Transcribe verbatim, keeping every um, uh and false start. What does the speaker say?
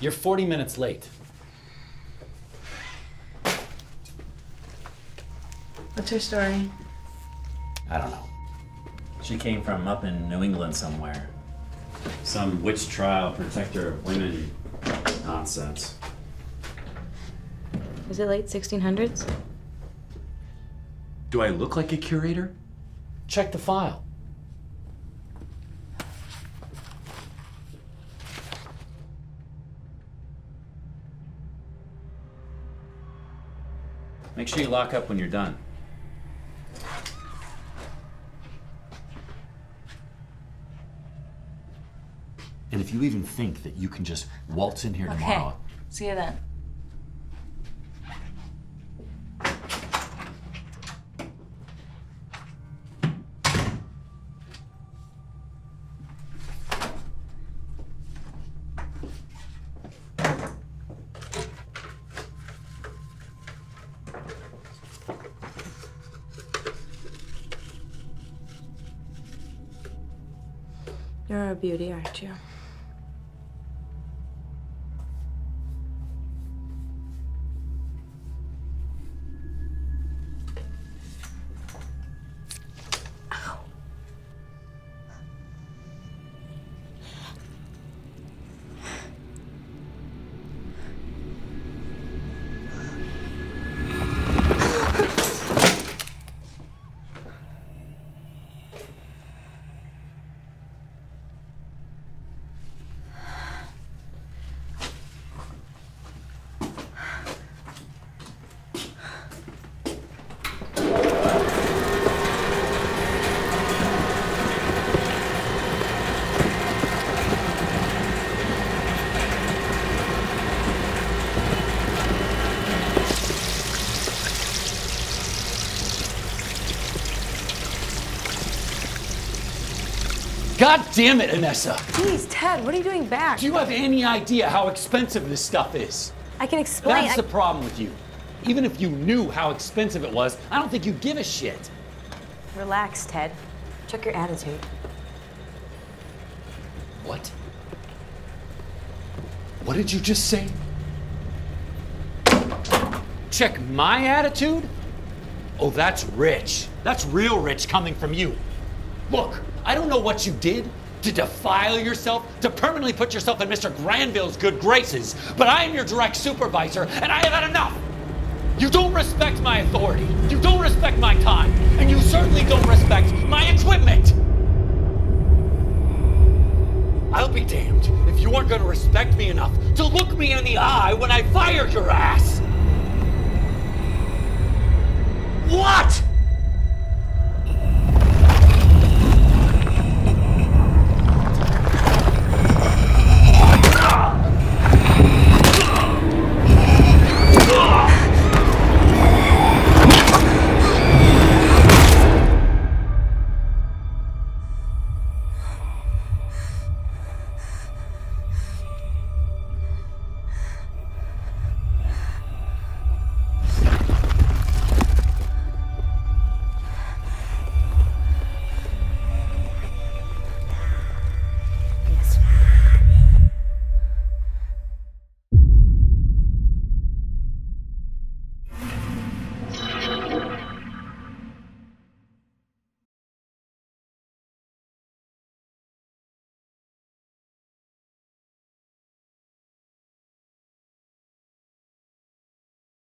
You're forty minutes late. What's her story? I don't know. She came from up in New England somewhere. Some witch trial, protector of women nonsense. Was it late sixteen hundreds? Do I look like a curator? Check the file. Make sure you lock up when you're done. And if you even think that you can just waltz in here tomorrow. Okay. See you then. You're a beauty, aren't you? Ow. God damn it, Inessa! Jeez, Ted, what are you doing back? Do you have any idea how expensive this stuff is? I can explain. That's I... the problem with you. Even if you knew how expensive it was, I don't think you'd give a shit. Relax, Ted. Check your attitude. What? What did you just say? Check my attitude? Oh, that's rich. That's real rich coming from you. Look. I don't know what you did to defile yourself, to permanently put yourself in Mister Granville's good graces, but I am your direct supervisor, and I have had enough. You don't respect my authority, you don't respect my time, and you certainly don't respect my equipment. I'll be damned if you aren't going to respect me enough to look me in the eye when I fire your ass. What?